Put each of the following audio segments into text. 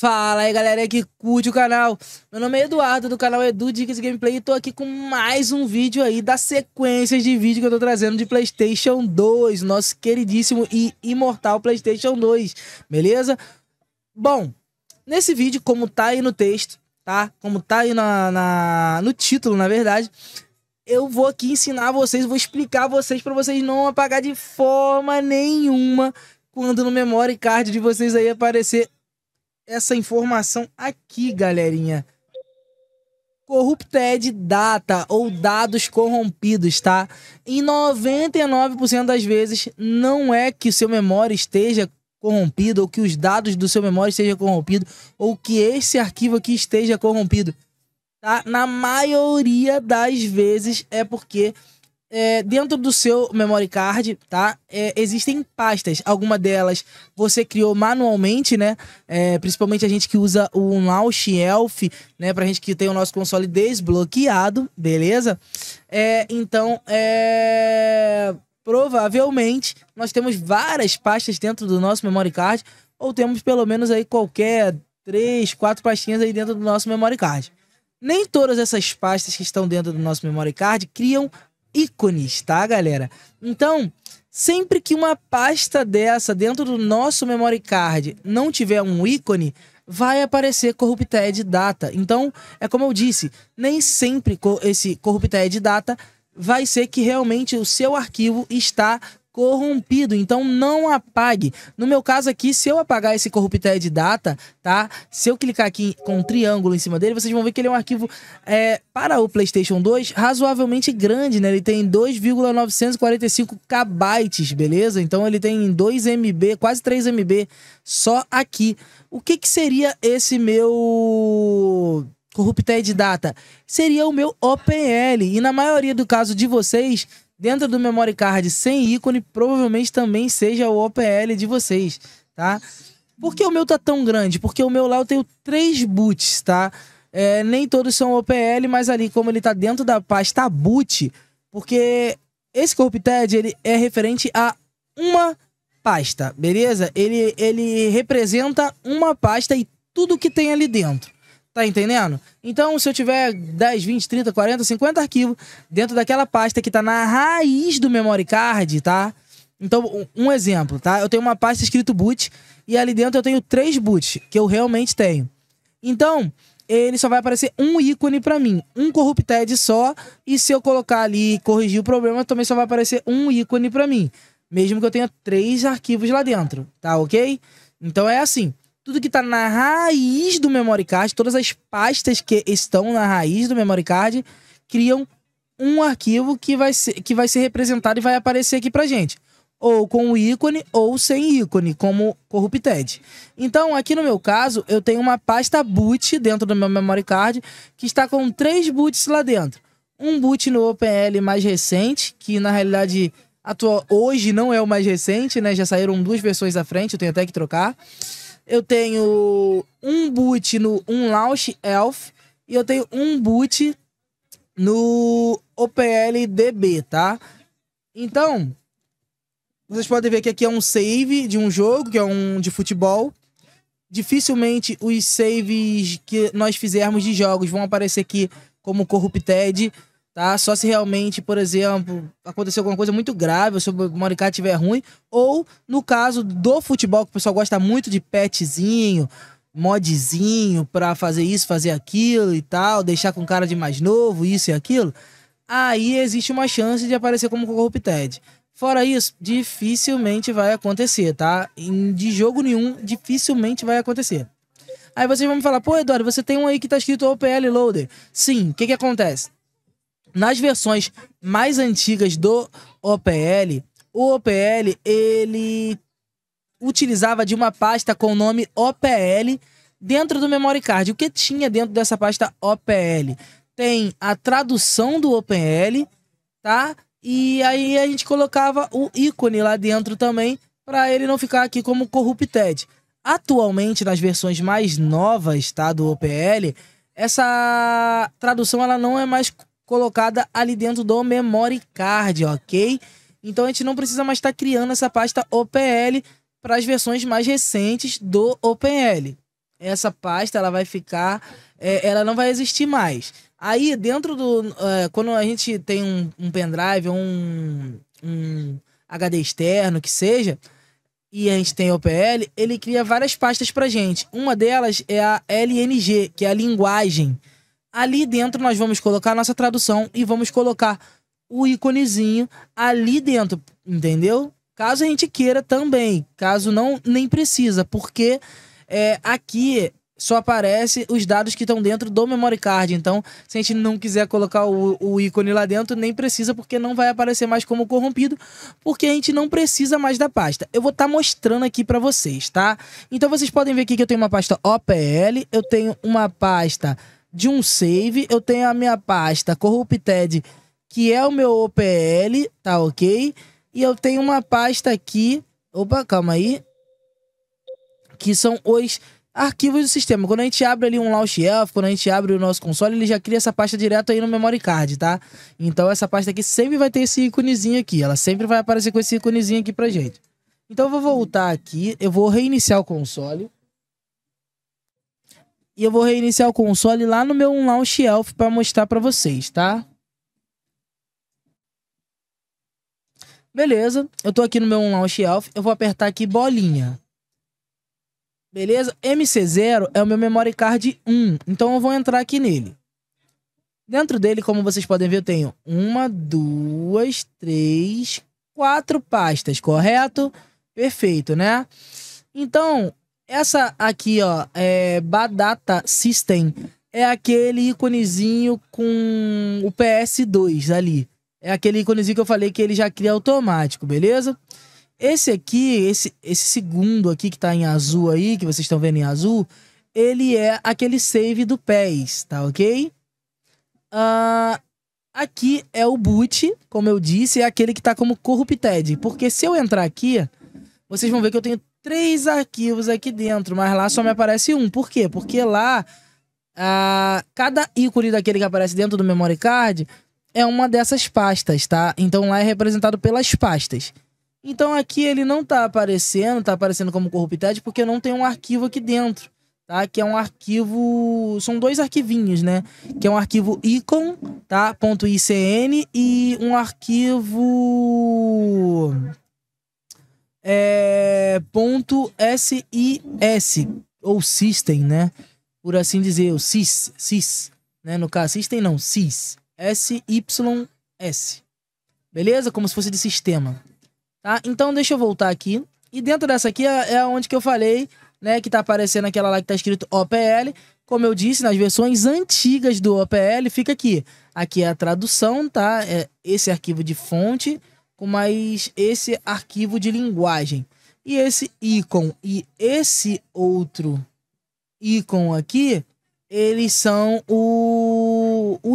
Fala aí, galera que curte o canal. Meu nome é Eduardo, do canal Edu Dicas Gameplay, e tô aqui com mais um vídeo aí da sequência de vídeo que eu tô trazendo de PlayStation 2, nosso queridíssimo e imortal PlayStation 2, beleza? Bom, nesse vídeo, como tá aí no texto, tá? Como tá aí no título, na verdade, eu vou aqui ensinar vocês, vou explicar vocês pra vocês não apagar de forma nenhuma quando no Memory Card de vocês aí aparecer essa informação aqui, galerinha. Corrupted data ou dados corrompidos, tá? Em 99% das vezes não é que o seu memória esteja corrompido ou que os dados do seu memória estejam corrompidos ou que esse arquivo aqui esteja corrompido, tá? Na maioria das vezes é porque dentro do seu memory card, tá? Existem pastas. Alguma delas você criou manualmente, né? Principalmente a gente que usa o Launch Elf, né? Pra gente que tem o nosso console desbloqueado, beleza? Então, provavelmente nós temos várias pastas dentro do nosso memory card, ou temos pelo menos aí qualquer 3, 4 pastinhas aí dentro do nosso memory card. Nem todas essas pastas que estão dentro do nosso memory card criam ícones, tá, galera? Então, sempre que uma pasta dessa dentro do nosso memory card não tiver um ícone, vai aparecer corrupted data. Então, é como eu disse, nem sempre esse corrupted data vai ser que realmente o seu arquivo está corrompido. Então, não apague. No meu caso aqui, se eu apagar esse corrupted data, tá? Se eu clicar aqui com um triângulo em cima dele, vocês vão ver que ele é um arquivo para o PlayStation 2 razoavelmente grande, né? Ele tem 2,945 KB, beleza? Então ele tem 2 MB, quase 3 MB só aqui. O que que seria esse meu corrupted data? Seria o meu OPL. E na maioria do caso de vocês, dentro do memory card sem ícone, provavelmente também seja o OPL de vocês, tá? Por que o meu tá tão grande? Porque o meu lá eu tenho 3 boots, tá? Nem todos são OPL, mas ali como ele tá dentro da pasta boot, porque esse corrupted, ele é referente a uma pasta, beleza? Ele representa uma pasta e tudo que tem ali dentro. Tá entendendo? Então, se eu tiver 10, 20, 30, 40, 50 arquivos dentro daquela pasta que tá na raiz do memory card, tá? Então, um exemplo, tá? Eu tenho uma pasta escrito boot e ali dentro eu tenho 3 boots, que eu realmente tenho. Então, ele só vai aparecer um ícone pra mim, um corrupted só, e se eu colocar ali e corrigir o problema, também só vai aparecer um ícone pra mim, mesmo que eu tenha 3 arquivos lá dentro, tá ok? Então, é assim. Tudo que tá na raiz do memory card, todas as pastas que estão na raiz do memory card, criam um arquivo que vai ser representado e vai aparecer aqui pra gente. Ou com o ícone, ou sem ícone, como corrupted. Então, aqui no meu caso, eu tenho uma pasta boot dentro do meu memory card, que está com 3 boots lá dentro. Um boot no OPL mais recente, que na realidade hoje não é o mais recente, né? Já saíram 2 versões à frente, eu tenho até que trocar. Eu tenho um boot no Launch Elf e eu tenho um boot no OPLDB, tá? Então, vocês podem ver que aqui é um save de um jogo, que é um de futebol. Dificilmente os saves que nós fizermos de jogos vão aparecer aqui como corrupted, tá? Só se realmente, por exemplo, aconteceu alguma coisa muito grave, ou se o memory card estiver ruim, ou no caso do futebol, que o pessoal gosta muito de patchzinho, modzinho, pra fazer isso, fazer aquilo e tal, deixar com cara de mais novo, isso e aquilo, aí existe uma chance de aparecer como corrupted. Fora isso, dificilmente vai acontecer, tá? De jogo nenhum, dificilmente vai acontecer. Aí vocês vão me falar, pô, Eduardo, você tem um aí que tá escrito OPL Loader. Sim, o que que acontece? Nas versões mais antigas do OPL, o OPL, ele utilizava de uma pasta com o nome OPL dentro do memory card. O que tinha dentro dessa pasta OPL? Tem a tradução do OPL, tá? E aí a gente colocava o ícone lá dentro também, para ele não ficar aqui como corrupted. Atualmente, nas versões mais novas, tá, do OPL, essa tradução ela não é mais colocada ali dentro do memory card, ok? Então a gente não precisa mais estar criando essa pasta OPL para as versões mais recentes do OPL. essa pasta ela vai ficar, ela não vai existir mais. Aí dentro do, quando a gente tem um pendrive, um HD externo, que seja, e a gente tem OPL, ele cria várias pastas pra gente. Uma delas é a LNG, que é a linguagem. Ali dentro nós vamos colocar a nossa tradução e vamos colocar o íconezinho ali dentro, entendeu? Caso a gente queira também, caso não, nem precisa, porque aqui só aparece os dados que estão dentro do memory card. Então, se a gente não quiser colocar o ícone lá dentro, nem precisa, porque não vai aparecer mais como corrompido, porque a gente não precisa mais da pasta. Eu vou estar mostrando aqui para vocês, tá? Então, vocês podem ver aqui que eu tenho uma pasta OPL, eu tenho uma pasta de um save, eu tenho a minha pasta Corrupted, que é o meu OPL, tá ok? E eu tenho uma pasta aqui, opa, calma aí, que são os arquivos do sistema. Quando a gente abre ali um Launch Elf, quando a gente abre o nosso console, ele já cria essa pasta direto aí no memory card, tá? Então essa pasta aqui sempre vai ter esse íconezinho aqui, ela sempre vai aparecer com esse íconezinho aqui pra gente. Então eu vou voltar aqui, eu vou reiniciar o console. E eu vou reiniciar o console lá no meu Launch Elf pra mostrar pra vocês, tá? Beleza, eu tô aqui no meu Launch Elf, eu vou apertar aqui bolinha. Beleza? MC0 é o meu memory card 1, então eu vou entrar aqui nele. Dentro dele, como vocês podem ver, eu tenho 1, 2, 3, 4 pastas, correto? Perfeito, né? Então, essa aqui, ó, é Badata System, é aquele íconezinho com o PS2 ali. É aquele íconezinho que eu falei que ele já cria automático, beleza? Esse aqui, esse segundo aqui que tá em azul aí, que vocês estão vendo em azul, ele é aquele save do PES, tá ok? Aqui é o boot, como eu disse, é aquele que tá como corrupted. Porque se eu entrar aqui, vocês vão ver que eu tenho 3 arquivos aqui dentro, mas lá só me aparece um. Por quê? Porque lá, cada ícone daquele que aparece dentro do memory card é uma dessas pastas, tá? Então lá é representado pelas pastas. Então aqui ele não tá aparecendo como corrupted, porque eu não tenho um arquivo aqui dentro, tá? Que é um arquivo, são 2 arquivinhos, né? Que é um arquivo icon, tá? .icn e um arquivo .sis ou system, né? Por assim dizer, o sys, né? No caso system não, sys, sys. Beleza? Como se fosse de sistema. Tá? Então deixa eu voltar aqui. E dentro dessa aqui é onde que eu falei, né? Que tá aparecendo aquela lá que tá escrito OPL. Como eu disse, nas versões antigas do OPL fica aqui. Aqui é a tradução, tá? É esse arquivo de fonte com mais esse arquivo de linguagem. E esse ícone e esse outro ícone aqui, eles são o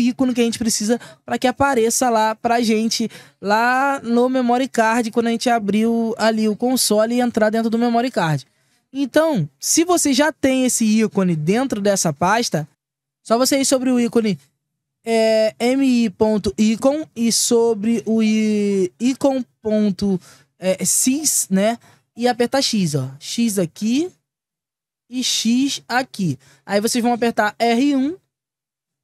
ícone que a gente precisa para que apareça lá pra gente, lá no memory card, quando a gente abrir ali o console e entrar dentro do memory card. Então, se você já tem esse ícone dentro dessa pasta, só você ir sobre o ícone mi.icon e sobre o icon.sys, né? E apertar X, ó. X aqui e X aqui. Aí vocês vão apertar R1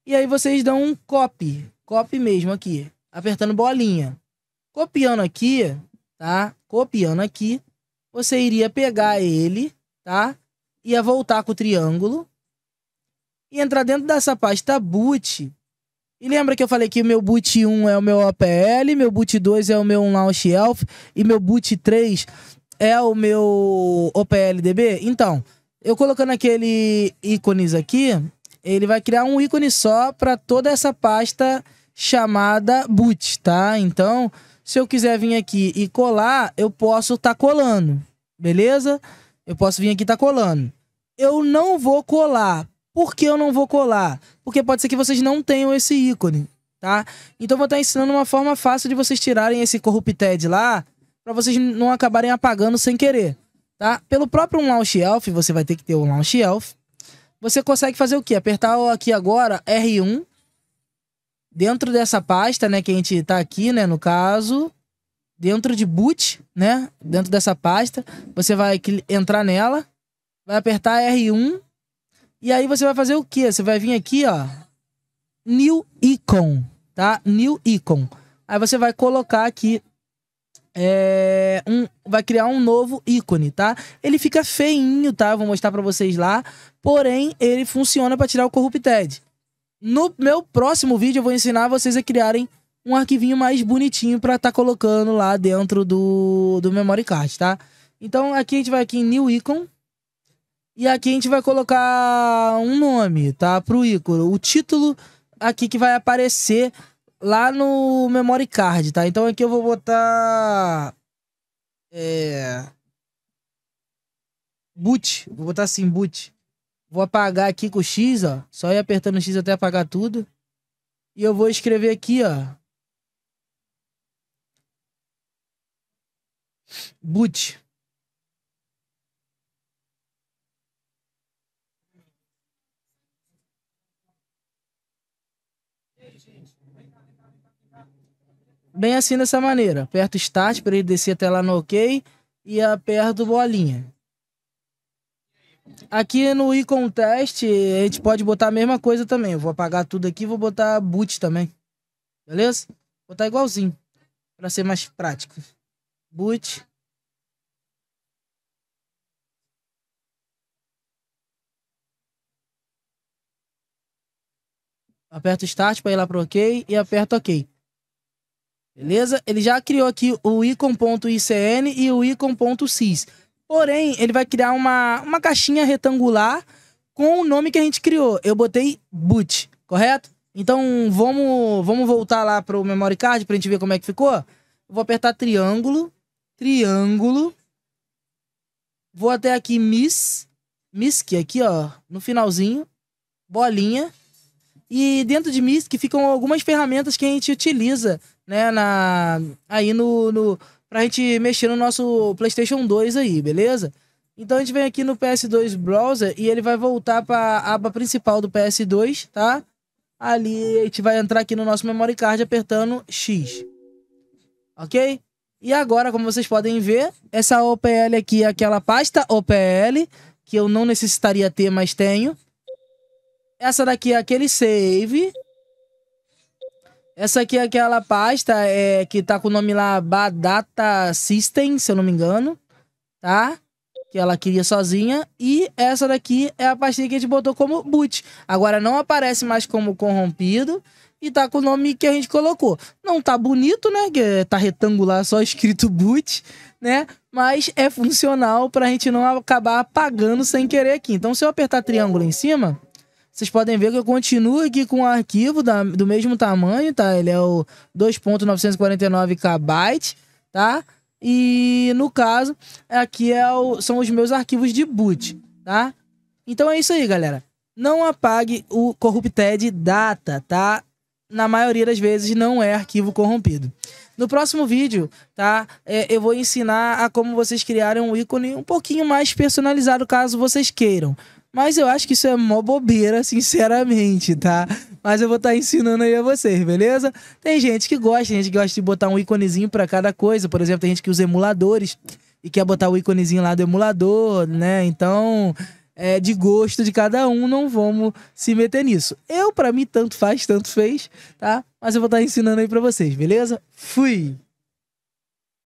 e aí vocês dão um copy. Copy mesmo aqui. Apertando bolinha. Copiando aqui, tá? Copiando aqui. Você iria pegar ele, tá? Ia voltar com o triângulo. E entrar dentro dessa pasta boot. E lembra que eu falei que o meu boot 1 é o meu OPL. Meu boot 2 é o meu Launch Elf. E meu boot 3 é o meu OPLDB. Então, eu colocando aquele ícones aqui, ele vai criar um ícone só para toda essa pasta chamada boot, tá? Então, se eu quiser vir aqui e colar, eu posso estar colando, beleza? Eu posso vir aqui e tá colando. Eu não vou colar. Por que eu não vou colar? Porque pode ser que vocês não tenham esse ícone, tá? Então, eu vou estar ensinando uma forma fácil de vocês tirarem esse corrupted lá, para vocês não acabarem apagando sem querer. Tá? Pelo próprio Launch Elf, você vai ter que ter o Launch Elf. Você consegue fazer o quê? Apertar aqui agora, R1. Dentro dessa pasta, né? Que a gente tá aqui, né? No caso, dentro de boot, né? Dentro dessa pasta, você vai entrar nela. Vai apertar R1 E aí você vai fazer o quê? Você vai vir aqui, ó, New Icon, tá? New Icon. Aí você vai colocar aqui, vai criar um novo ícone, tá? Ele fica feinho, tá? Eu vou mostrar pra vocês lá. Porém, ele funciona pra tirar o Corrupted. No meu próximo vídeo eu vou ensinar vocês a criarem um arquivinho mais bonitinho pra tá colocando lá dentro do Memory Card, tá? Então aqui a gente vai aqui em New Icon. E aqui a gente vai colocar um nome, tá? Pro ícone. O título aqui que vai aparecer lá no Memory Card, tá? Então aqui eu vou botar... Boot. Vou botar assim, boot. Vou apagar aqui com o X, ó. Só ir apertando o X até apagar tudo. E eu vou escrever aqui, ó. Boot. Bem assim, dessa maneira. Aperto Start para ele descer até lá no OK. E aperto bolinha. Aqui no Icon Test, a gente pode botar a mesma coisa também. Eu vou apagar tudo aqui e vou botar Boot também. Beleza? Vou botar igualzinho. Para ser mais prático. Boot. Aperto Start para ir lá para o OK. E aperto OK. Beleza? Ele já criou aqui o icon.icn e o icon.sys. Porém, ele vai criar uma caixinha retangular com o nome que a gente criou. Eu botei boot, correto? Então, vamos voltar lá pro Memory Card pra gente ver como é que ficou. Vou apertar triângulo, triângulo. Vou até aqui misc aqui, ó, no finalzinho, bolinha. E dentro de misc ficam algumas ferramentas que a gente utiliza, né, pra gente mexer no nosso PlayStation 2 aí, beleza? Então a gente vem aqui no PS2 Browser e ele vai voltar pra aba principal do PS2, tá? Ali a gente vai entrar aqui no nosso Memory Card apertando X. Ok? E agora, como vocês podem ver, essa OPL aqui é aquela pasta OPL, que eu não necessitaria ter, mas tenho. Essa daqui é aquele save... Essa aqui é aquela pasta que tá com o nome lá, Badata System, se eu não me engano, tá? Que ela queria sozinha. E essa daqui é a pastinha que a gente botou como boot. Agora não aparece mais como corrompido e tá com o nome que a gente colocou. Não tá bonito, né? Que tá retangular, só escrito boot, né? Mas é funcional pra gente não acabar apagando sem querer aqui. Então se eu apertar triângulo em cima... Vocês podem ver que eu continuo aqui com o arquivo do mesmo tamanho, tá? Ele é o 2.949 KB, tá? E no caso, aqui são os meus arquivos de boot, tá? Então é isso aí, galera. Não apague o Corrupted Data, tá? Na maioria das vezes não é arquivo corrompido. No próximo vídeo, tá? Eu vou ensinar a como vocês criarem um ícone um pouquinho mais personalizado, caso vocês queiram. Mas eu acho que isso é mó bobeira, sinceramente, tá? Mas eu vou estar ensinando aí a vocês, beleza? Tem gente que gosta, de botar um íconezinho pra cada coisa. Por exemplo, tem gente que usa emuladores e quer botar o íconezinho lá do emulador, né? Então, é de gosto de cada um, não vamos se meter nisso. Pra mim, tanto faz, tanto fez, tá? Mas eu vou estar ensinando aí pra vocês, beleza? Fui!